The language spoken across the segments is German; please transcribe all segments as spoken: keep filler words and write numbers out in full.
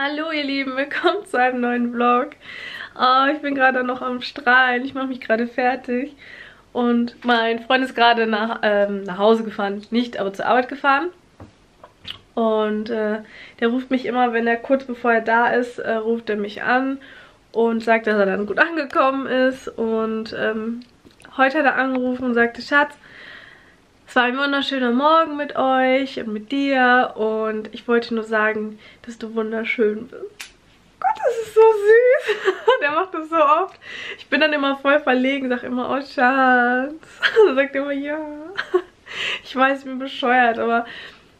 Hallo ihr Lieben, willkommen zu einem neuen Vlog. Oh, ich bin gerade noch am Strahlen, ich mache mich gerade fertig. Und mein Freund ist gerade nach, ähm, nach Hause gefahren, nicht, aber zur Arbeit gefahren. Und äh, der ruft mich immer, wenn er kurz bevor er da ist, äh, ruft er mich an und sagt, dass er dann gut angekommen ist. Und ähm, heute hat er angerufen und sagte, Schatz, es war ein wunderschöner Morgen mit euch und mit dir und ich wollte nur sagen, dass du wunderschön bist. Gott, das ist so süß. Der macht das so oft. Ich bin dann immer voll verlegen, sag immer, oh Schatz. Dann sagt er immer, ja. Ich weiß, ich bin bescheuert, aber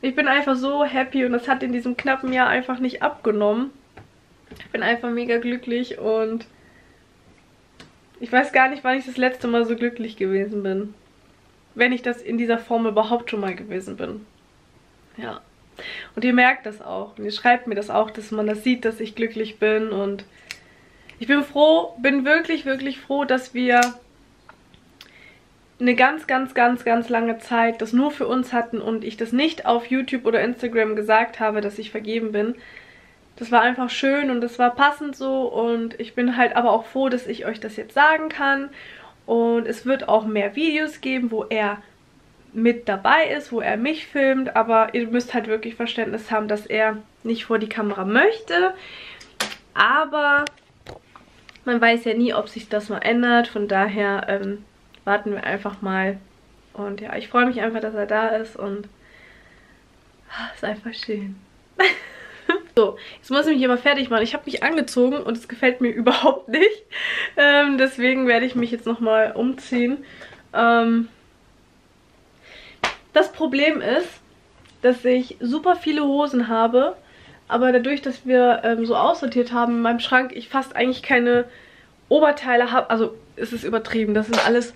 ich bin einfach so happy und das hat in diesem knappen Jahr einfach nicht abgenommen. Ich bin einfach mega glücklich und ich weiß gar nicht, wann ich das letzte Mal so glücklich gewesen bin. Wenn ich das in dieser Form überhaupt schon mal gewesen bin. Ja. Und ihr merkt das auch. Und ihr schreibt mir das auch, dass man das sieht, dass ich glücklich bin. Und ich bin froh, bin wirklich, wirklich froh, dass wir eine ganz, ganz, ganz, ganz lange Zeit das nur für uns hatten und ich das nicht auf YouTube oder Instagram gesagt habe, dass ich vergeben bin. Das war einfach schön und das war passend so. Und ich bin halt aber auch froh, dass ich euch das jetzt sagen kann. Und es wird auch mehr Videos geben, wo er mit dabei ist, wo er mich filmt. Aber ihr müsst halt wirklich Verständnis haben, dass er nicht vor die Kamera möchte. Aber man weiß ja nie, ob sich das mal ändert. Von daher ähm, warten wir einfach mal. Und ja, ich freue mich einfach, dass er da ist. Und ach, ist einfach schön. So, jetzt muss ich mich aber fertig machen. Ich habe mich angezogen und es gefällt mir überhaupt nicht. Ähm, deswegen werde ich mich jetzt nochmal umziehen. Ähm, das Problem ist, dass ich super viele Hosen habe, aber dadurch, dass wir ähm, so aussortiert haben in meinem Schrank, ich fast eigentlich keine Oberteile habe. Also es ist übertrieben, das sind alles,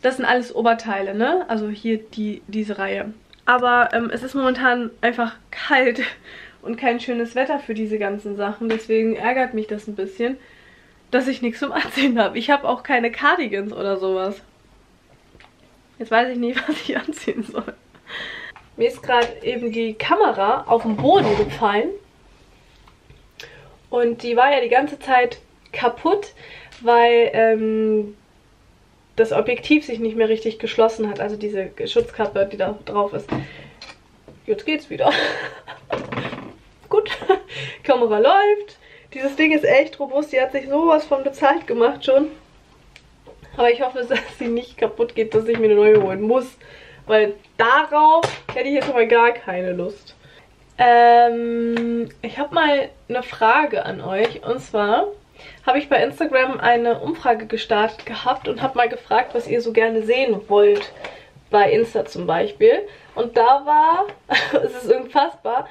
das sind alles Oberteile, ne? Also hier die, diese Reihe. Aber ähm, es ist momentan einfach kalt und kein schönes Wetter für diese ganzen Sachen. Deswegen ärgert mich das ein bisschen, dass ich nichts zum Anziehen habe. Ich habe auch keine Cardigans oder sowas. Jetzt weiß ich nicht, was ich anziehen soll. Mir ist gerade eben die Kamera auf den Boden gefallen. Und die war ja die ganze Zeit kaputt, weil ähm, das Objektiv sich nicht mehr richtig geschlossen hat. Also diese Schutzkappe, die da drauf ist. Jetzt geht's wieder. Gut, Kamera läuft. Dieses Ding ist echt robust. Die hat sich sowas von bezahlt gemacht schon. Aber ich hoffe, dass sie nicht kaputt geht, dass ich mir eine neue holen muss. Weil darauf hätte ich jetzt schon mal gar keine Lust. Ähm, ich habe mal eine Frage an euch. Und zwar habe ich bei Instagram eine Umfrage gestartet gehabt und habe mal gefragt, was ihr so gerne sehen wollt. Bei Insta zum Beispiel. Und da war, es ist unfassbar,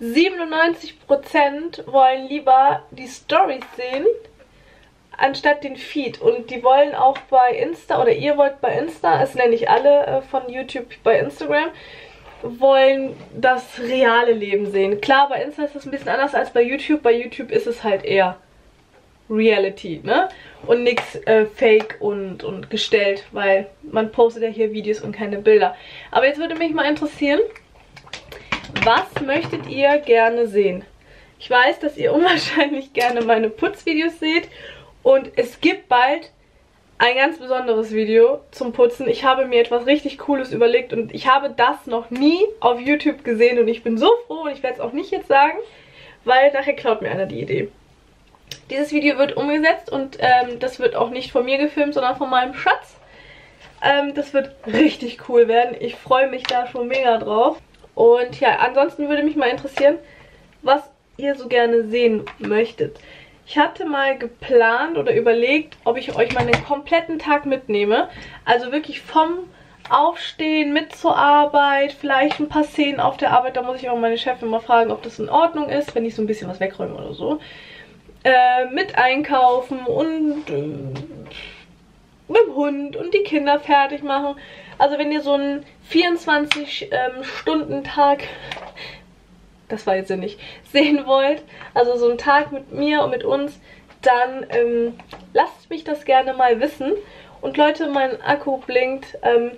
siebenundneunzig Prozent wollen lieber die Stories sehen, anstatt den Feed. Und die wollen auch bei Insta, oder ihr wollt bei Insta, es nenne ich alle von YouTube bei Instagram, wollen das reale Leben sehen. Klar, bei Insta ist das ein bisschen anders als bei YouTube. Bei YouTube ist es halt eher Reality, ne? Und nichts äh, fake und, und gestellt, weil man postet ja hier Videos und keine Bilder. Aber jetzt würde mich mal interessieren, was möchtet ihr gerne sehen? Ich weiß, dass ihr unwahrscheinlich gerne meine Putzvideos seht und es gibt bald ein ganz besonderes Video zum Putzen. Ich habe mir etwas richtig Cooles überlegt und ich habe das noch nie auf YouTube gesehen und ich bin so froh und ich werde es auch nicht jetzt sagen, weil nachher klaut mir einer die Idee. Dieses Video wird umgesetzt und ähm, das wird auch nicht von mir gefilmt, sondern von meinem Schatz. Ähm, das wird richtig cool werden. Ich freue mich da schon mega drauf. Und ja, ansonsten würde mich mal interessieren, was ihr so gerne sehen möchtet. Ich hatte mal geplant oder überlegt, ob ich euch mal den kompletten Tag mitnehme. Also wirklich vom Aufstehen mit zur Arbeit, vielleicht ein paar Szenen auf der Arbeit. Da muss ich auch meine Chefin mal fragen, ob das in Ordnung ist, wenn ich so ein bisschen was wegräume oder so. Äh, mit einkaufen und äh, mit dem Hund und die Kinder fertig machen. Also wenn ihr so einen vierundzwanzig-Stunden-Tag, ähm, das war jetzt ja nicht, sehen wollt, also so einen Tag mit mir und mit uns, dann ähm, lasst mich das gerne mal wissen. Und Leute, mein Akku blinkt. Ähm,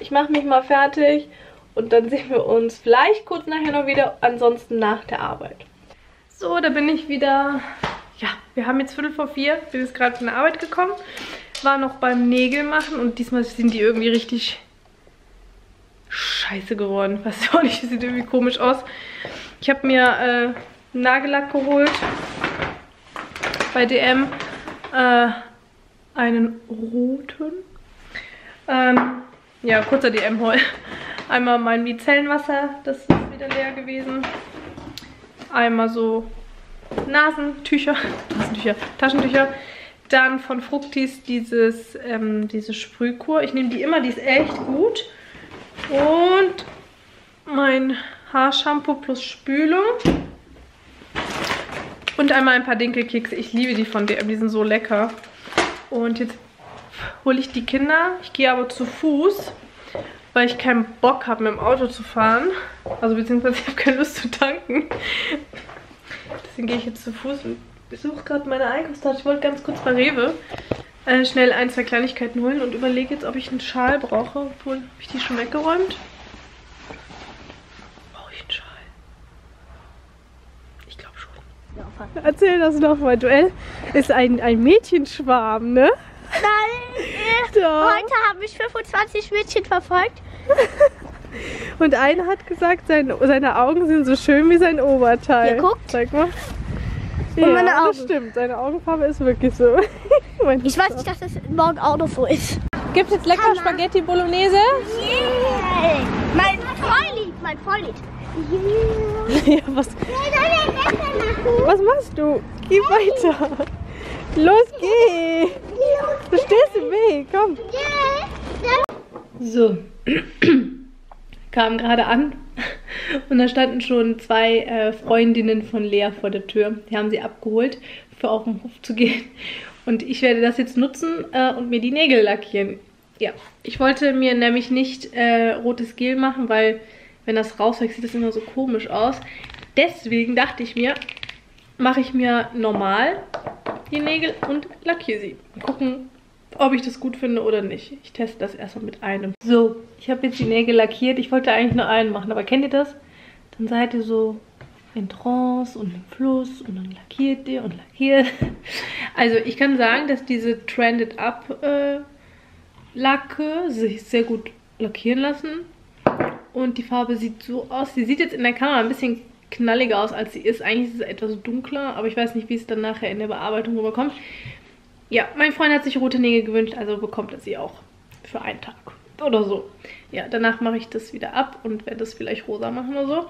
ich mache mich mal fertig und dann sehen wir uns vielleicht kurz nachher noch wieder, ansonsten nach der Arbeit. So, da bin ich wieder. Ja, wir haben jetzt Viertel vor vier. Bin jetzt gerade von der Arbeit gekommen. War noch beim Nägel machen und diesmal sind die irgendwie richtig scheiße geworden. Weiß ich auch nicht, sieht irgendwie komisch aus. Ich habe mir äh, einen Nagellack geholt bei D M. Äh, einen roten. Ähm, ja, kurzer D M-Haul. Einmal mein Micellenwasser, das ist wieder leer gewesen. Einmal so Nasentücher, Nasentücher, Taschentücher. Dann von Fructis dieses, ähm, diese Sprühkur. Ich nehme die immer, die ist echt gut. Und mein Haarshampoo plus Spülung. Und einmal ein paar Dinkelkekse. Ich liebe die von D M, die sind so lecker. Und jetzt hole ich die Kinder. Ich gehe aber zu Fuß, weil ich keinen Bock habe, mit dem Auto zu fahren. Also beziehungsweise ich habe keine Lust zu tanken. Deswegen gehe ich jetzt zu Fuß und suche gerade meine Einkaufstasche. Ich wollte ganz kurz bei Rewe äh, schnell ein, zwei Kleinigkeiten holen und überlege jetzt, ob ich einen Schal brauche. Obwohl, habe ich die schon weggeräumt? Brauche ich einen Schal? Ich glaube schon. Erzähl das nochmal. Duell ist ein, ein Mädchenschwarm, ne? Nein! Äh, heute haben mich fünfundzwanzig Mädchen verfolgt. Und eine hat gesagt, sein, seine Augen sind so schön wie sein Oberteil. Ja, guck. Zeig mal. Und ja, meine Augen. Das stimmt, seine Augenfarbe ist wirklich so. Ich weiß nicht, dass das morgen auch noch so ist. Gibt es lecker Hammer. Spaghetti Bolognese? Yeah. Mein Vorlieb, mein Vorlieb. Yeah. Ja, was? Was machst du? Geh hey. weiter. Los, geh! Du stehst im Weg, komm! So, kam gerade an und da standen schon zwei äh, Freundinnen von Lea vor der Tür. Die haben sie abgeholt, für auf den Hof zu gehen. Und ich werde das jetzt nutzen äh, und mir die Nägel lackieren. Ja, ich wollte mir nämlich nicht äh, rotes Gel machen, weil wenn das rauswächst, sieht das immer so komisch aus. Deswegen dachte ich mir, mache ich mir normal die Nägel und lackiere sie. Mal gucken, ob ich das gut finde oder nicht. Ich teste das erstmal mit einem. So, ich habe jetzt die Nägel lackiert. Ich wollte eigentlich nur einen machen, aber kennt ihr das? Dann seid ihr so in Trance und im Fluss und dann lackiert ihr und lackiert. Also ich kann sagen, dass diese Trended Up äh, Lacke sich sehr gut lackieren lassen. Und die Farbe sieht so aus. Sie sieht jetzt in der Kamera ein bisschen knalliger aus, als sie ist. Eigentlich ist es etwas dunkler, aber ich weiß nicht, wie es dann nachher in der Bearbeitung rüberkommt. Ja, mein Freund hat sich rote Nägel gewünscht, also bekommt er sie auch für einen Tag oder so. Ja, danach mache ich das wieder ab und werde das vielleicht rosa machen oder so.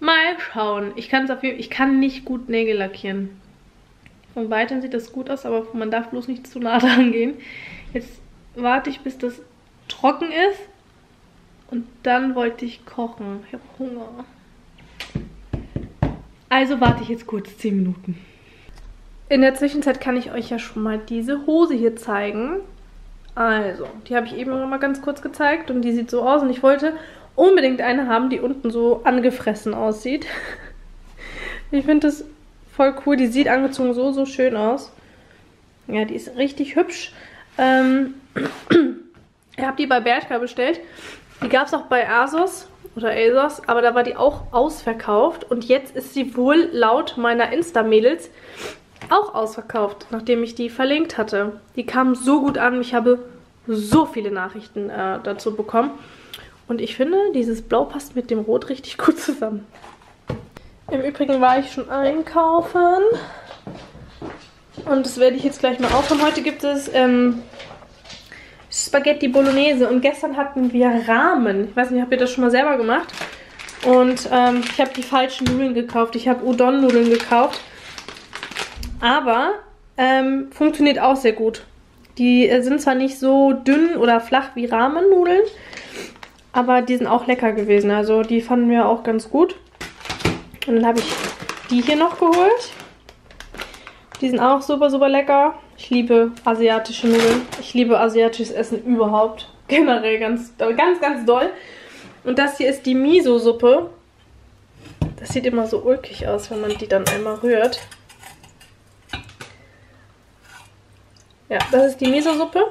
Mal schauen. Ich kann es auf jeden Fall, ich kann nicht gut Nägel lackieren. Von weitem sieht das gut aus, aber man darf bloß nicht zu nah dran gehen. Jetzt warte ich, bis das trocken ist und dann wollte ich kochen. Ich habe Hunger. Also warte ich jetzt kurz zehn Minuten. In der Zwischenzeit kann ich euch ja schon mal diese Hose hier zeigen. Also, die habe ich eben noch mal ganz kurz gezeigt und die sieht so aus. Und ich wollte unbedingt eine haben, die unten so angefressen aussieht. Ich finde das voll cool. Die sieht angezogen so, so schön aus. Ja, die ist richtig hübsch. Ähm, ich habe die bei Bershka bestellt. Die gab es auch bei ASOS. Oder ASOS, aber da war die auch ausverkauft und jetzt ist sie wohl laut meiner Insta-Mädels auch ausverkauft, nachdem ich die verlinkt hatte. Die kamen so gut an, ich habe so viele Nachrichten äh, dazu bekommen und ich finde, dieses Blau passt mit dem Rot richtig gut zusammen. Im Übrigen war ich schon einkaufen und das werde ich jetzt gleich mal aufhören. Heute gibt es ähm, Spaghetti Bolognese und gestern hatten wir Ramen. Ich weiß nicht, habt ihr das schon mal selber gemacht? Und ähm, ich habe die falschen Nudeln gekauft. Ich habe Udon-Nudeln gekauft. Aber ähm, funktioniert auch sehr gut. Die äh, sind zwar nicht so dünn oder flach wie Ramen-Nudeln, aber die sind auch lecker gewesen. Also die fanden wir auch ganz gut. Und dann habe ich die hier noch geholt. Die sind auch super, super lecker. Ich liebe asiatische Nudeln. Ich liebe asiatisches Essen überhaupt. Generell ganz, ganz, ganz doll. Und das hier ist die Miso-Suppe. Das sieht immer so ulkig aus, wenn man die dann einmal rührt. Ja, das ist die Miso-Suppe.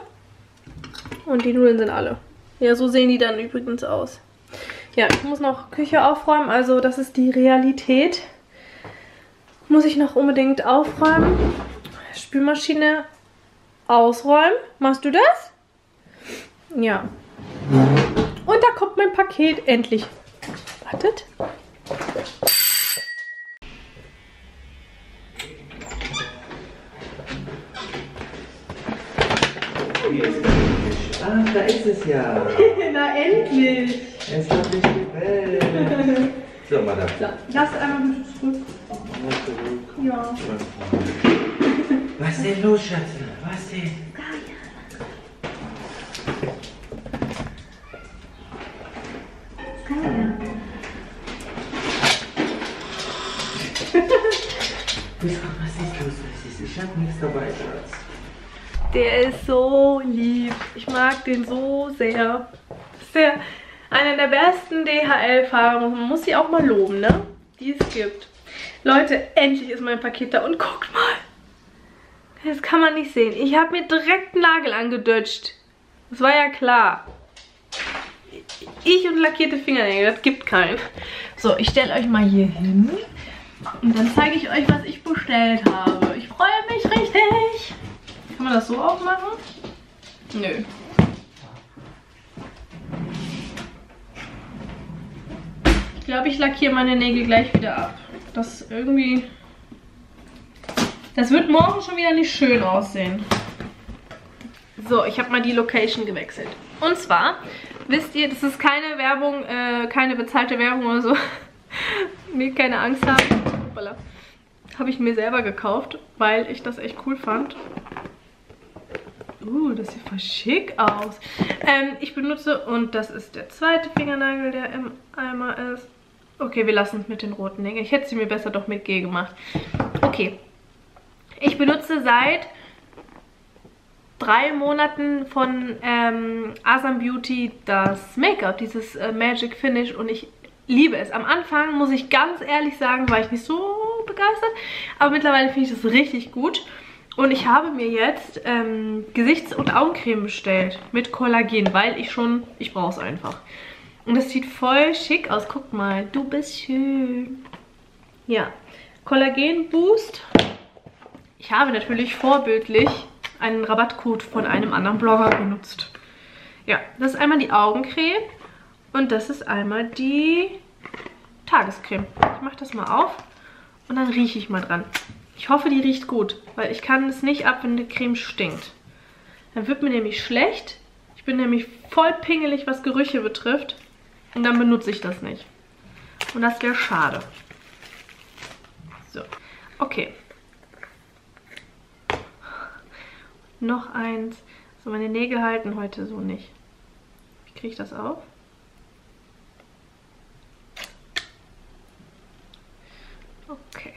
Und die Nudeln sind alle. Ja, so sehen die dann übrigens aus. Ja, ich muss noch Küche aufräumen. Also das ist die Realität. muss ich noch unbedingt aufräumen. Spülmaschine ausräumen. Machst du das? Ja. Und da kommt mein Paket endlich. Wartet. Ah, da ist es ja. Na endlich. Es hat mich gewählt. So, Madame. So, lass einmal ein bisschen zurück. Ja. Was ist denn los, Schatz? Was denn? Du sagst, was ist los? Was ist? Ich hab nichts dabei, Schatz. Der ist so lieb. Ich mag den so sehr. Das ist der, einer der besten D H L-Fahrer. Man muss sie auch mal loben, ne? Die es gibt. Leute, endlich ist mein Paket da. Und guckt mal. Das kann man nicht sehen. Ich habe mir direkt einen Nagel angedutscht. Das war ja klar. Ich und lackierte Fingernägel. Das gibt keinen. So, ich stelle euch mal hier hin. Und dann zeige ich euch, was ich bestellt habe. Ich freue mich richtig. Kann man das so aufmachen? Nö. Ich glaube, ich lackiere meine Nägel gleich wieder ab. Das irgendwie... Das wird morgen schon wieder nicht schön aussehen. So, ich habe mal die Location gewechselt. Und zwar, wisst ihr, das ist keine Werbung, äh, keine bezahlte Werbung oder so. Mir keine Angst haben. Hoppala. Habe ich mir selber gekauft, weil ich das echt cool fand. Uh, das sieht voll schick aus. Ähm, ich benutze, und das ist der zweite Fingernagel, der im Eimer ist. Okay, wir lassen es mit den roten Nägeln. Ich hätte sie mir besser doch mit G gemacht. Okay. Ich benutze seit drei Monaten von ähm, Asam Beauty das Make-up, dieses äh, Magic Finish. Und ich liebe es. Am Anfang, muss ich ganz ehrlich sagen, war ich nicht so begeistert. Aber mittlerweile finde ich das richtig gut. Und ich habe mir jetzt ähm, Gesichts- und Augencreme bestellt mit Kollagen, weil ich schon, ich brauche es einfach. Und das sieht voll schick aus. Guck mal, du bist schön. Ja, Kollagen Boost. Ich habe natürlich vorbildlich einen Rabattcode von einem anderen Blogger benutzt. Ja, das ist einmal die Augencreme und das ist einmal die Tagescreme. Ich mache das mal auf und dann rieche ich mal dran. Ich hoffe, die riecht gut, weil ich kann es nicht ab, wenn die Creme stinkt. Dann wird mir nämlich schlecht. Ich bin nämlich voll pingelig, was Gerüche betrifft. Und dann benutze ich das nicht. Und das wäre schade. So, okay. Noch eins. So, meine Nägel halten heute so nicht. Wie kriege ich das auf? Okay.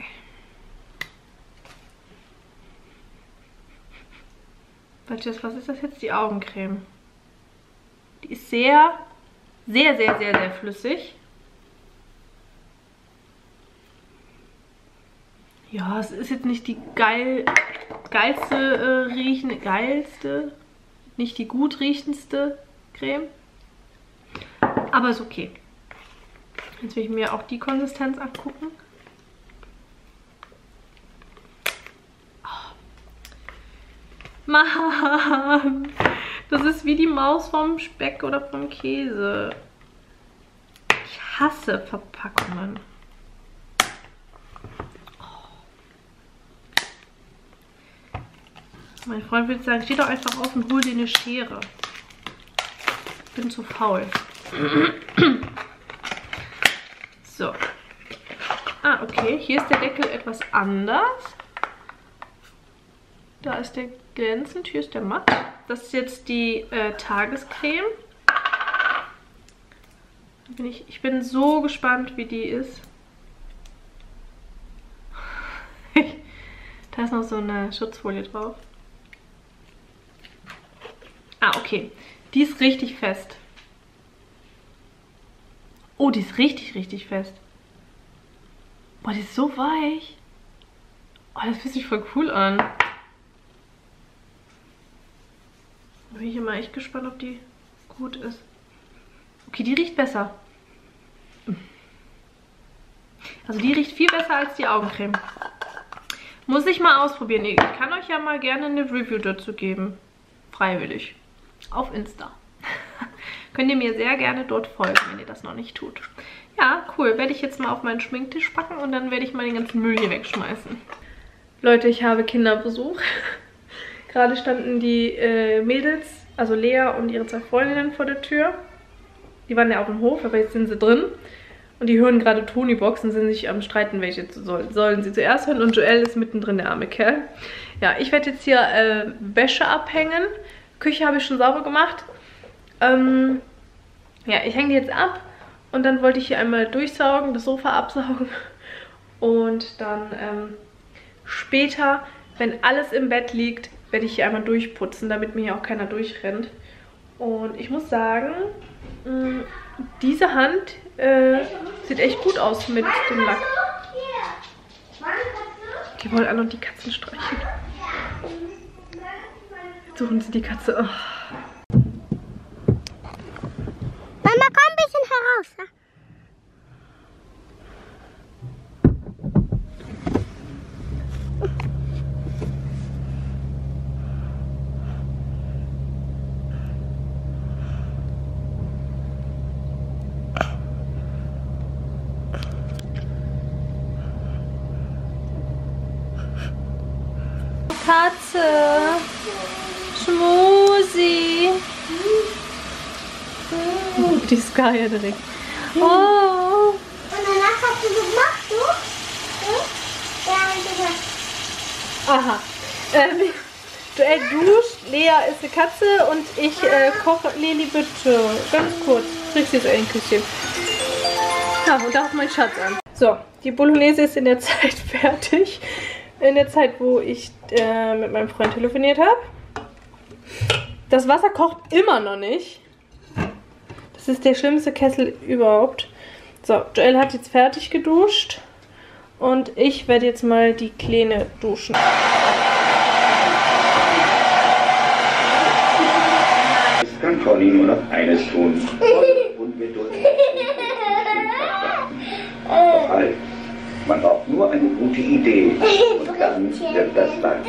Was ist das jetzt? Die Augencreme. Die ist sehr, sehr, sehr, sehr, sehr flüssig. Ja, es ist jetzt nicht die geil, geilste äh, riechende, geilste, nicht die gut riechendste Creme. Aber ist okay. Jetzt will ich mir auch die Konsistenz angucken. Mann, das ist wie die Maus vom Speck oder vom Käse. Ich hasse Verpackungen. Oh. Mein Freund würde sagen, steh doch einfach auf und hol dir eine Schere. Ich bin zu faul. So. Ah, okay. Hier ist der Deckel etwas anders. Da ist der glänzend, hier ist der matt. Das ist jetzt die äh, Tagescreme. Bin ich, ich bin so gespannt, wie die ist. Da ist noch so eine Schutzfolie drauf. Ah, okay. Die ist richtig fest. Oh, die ist richtig, richtig fest. Boah, die ist so weich. Oh, das fühlt sich voll cool an. Bin ich immer echt gespannt, ob die gut ist. Okay, die riecht besser. Also die riecht viel besser als die Augencreme. Muss ich mal ausprobieren. Ich kann euch ja mal gerne eine Review dazu geben. Freiwillig. Auf Insta. Könnt ihr mir sehr gerne dort folgen, wenn ihr das noch nicht tut. Ja, cool. Werde ich jetzt mal auf meinen Schminktisch packen und dann werde ich mal den ganzen Müll hier wegschmeißen. Leute, ich habe Kinderbesuch. Gerade standen die äh, Mädels, also Lea und ihre zwei Freundinnen vor der Tür. Die waren ja auf dem Hof, aber jetzt sind sie drin. Und die hören gerade Tonybox und sind sich am Streiten, welche zu sollen. Sollen sie zuerst hören und Joel ist mittendrin, der arme Kerl. Ja, ich werde jetzt hier äh, Wäsche abhängen. Küche habe ich schon sauber gemacht. Ähm, ja, ich hänge die jetzt ab und dann wollte ich hier einmal durchsaugen, das Sofa absaugen und dann ähm, später, wenn alles im Bett liegt, werde ich hier einmal durchputzen, damit mir hier auch keiner durchrennt. Und ich muss sagen, mh, diese Hand äh, sieht echt gut aus mit dem Lack. Die wollen alle noch die Katzen streicheln. Jetzt suchen sie die Katze. Oh. Mama, komm ein bisschen heraus. Ne? Katze. Schmusi. Die Skaya direkt. Mhm. Oh. Und danach hast du gemacht, du? Hm? Ja, ich Aha. Ähm, Joel duscht, Lea ist die Katze und ich äh, koche. Lili, bitte. Ganz kurz. Kriegst jetzt ein Küsschen. Ja, und da ist mein Schatz an. So, die Bolognese ist in der Zeit fertig. In der Zeit, wo ich äh, mit meinem Freund telefoniert habe. Das Wasser kocht immer noch nicht. Das ist der schlimmste Kessel überhaupt. So, Joel hat jetzt fertig geduscht. Und ich werde jetzt mal die Kleine duschen. Es kann Conny nur noch eines tun. Und mit uns. Doch halt, man braucht nur eine gute Idee. Und dann wird das dann.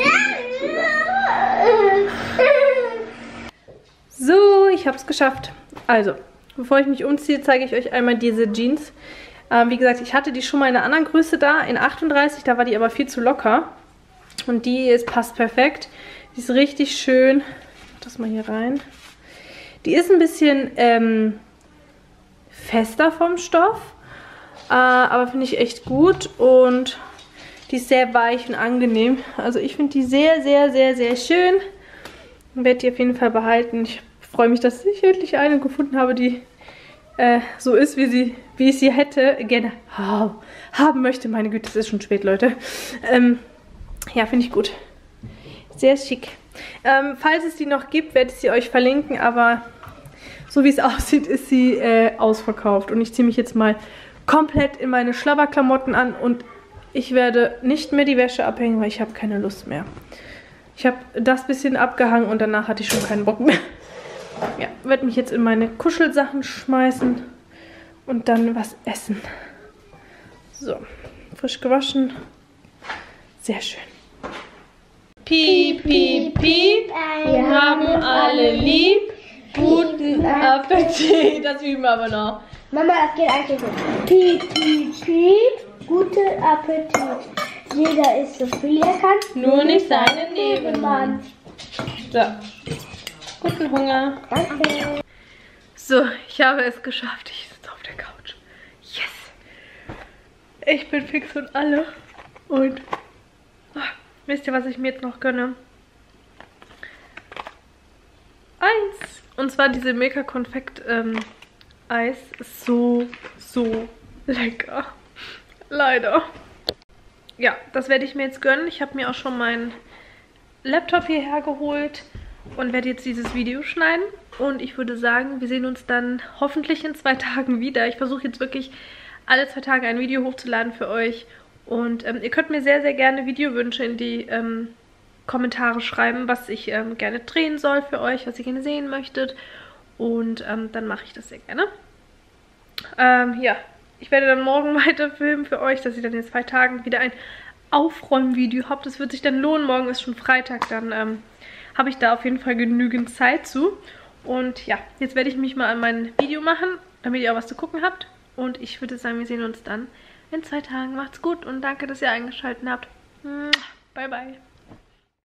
So, ich habe es geschafft. Also. Bevor ich mich umziehe, zeige ich euch einmal diese Jeans. Ähm, wie gesagt, ich hatte die schon mal in einer anderen Größe da, in achtunddreißig, da war die aber viel zu locker. Und die ist, passt perfekt. Die ist richtig schön. Ich mach das mal hier rein. Die ist ein bisschen ähm, fester vom Stoff, äh, aber finde ich echt gut. Und die ist sehr weich und angenehm. Also ich finde die sehr, sehr, sehr, sehr schön. Und werde die auf jeden Fall behalten. Ich Ich freue mich, dass ich endlich eine gefunden habe, die äh, so ist, wie, sie, wie ich sie hätte gerne oh, haben möchte. Meine Güte, es ist schon spät, Leute. Ähm, ja, finde ich gut. Sehr schick. Ähm, falls es die noch gibt, werde ich sie euch verlinken, aber so wie es aussieht, ist sie äh, ausverkauft. Und ich ziehe mich jetzt mal komplett in meine Schlabberklamotten an und ich werde nicht mehr die Wäsche abhängen, weil ich habe keine Lust mehr. Ich habe das bisschen abgehangen und danach hatte ich schon keinen Bock mehr. Ja, werde mich jetzt in meine Kuschelsachen schmeißen und dann was essen. So, frisch gewaschen. Sehr schön. Piep, piep, piep. Wir haben alle lieb. Guten Appetit. Das üben wir aber noch. Mama, das geht eigentlich gut. Piep, piep, piep. Guten Appetit. Jeder isst so viel er kann. Nur nicht seinen Nebenmann. So. Guten Hunger. Danke. So, ich habe es geschafft. Ich sitze auf der Couch. Yes! Ich bin fix und alle. Und oh, wisst ihr, was ich mir jetzt noch gönne? Eis. Und zwar diese Milka Konfekt ähm, Eis. Ist so, so lecker. Leider. Ja, das werde ich mir jetzt gönnen. Ich habe mir auch schon meinen Laptop hierher geholt. Und werde jetzt dieses Video schneiden. Und ich würde sagen, wir sehen uns dann hoffentlich in zwei Tagen wieder. Ich versuche jetzt wirklich alle zwei Tage ein Video hochzuladen für euch. Und ähm, ihr könnt mir sehr, sehr gerne Videowünsche in die ähm, Kommentare schreiben, was ich ähm, gerne drehen soll für euch, was ihr gerne sehen möchtet. Und ähm, dann mache ich das sehr gerne. Ähm, ja, ich werde dann morgen weiter filmen für euch, dass ich dann in zwei Tagen wieder ein Aufräumvideo habe. Das wird sich dann lohnen. Morgen ist schon Freitag, dann ähm, habe ich da auf jeden Fall genügend Zeit zu. Und ja, jetzt werde ich mich mal an mein Video machen, damit ihr auch was zu gucken habt. Und ich würde sagen, wir sehen uns dann in zwei Tagen. Macht's gut und danke, dass ihr eingeschaltet habt. Bye, bye.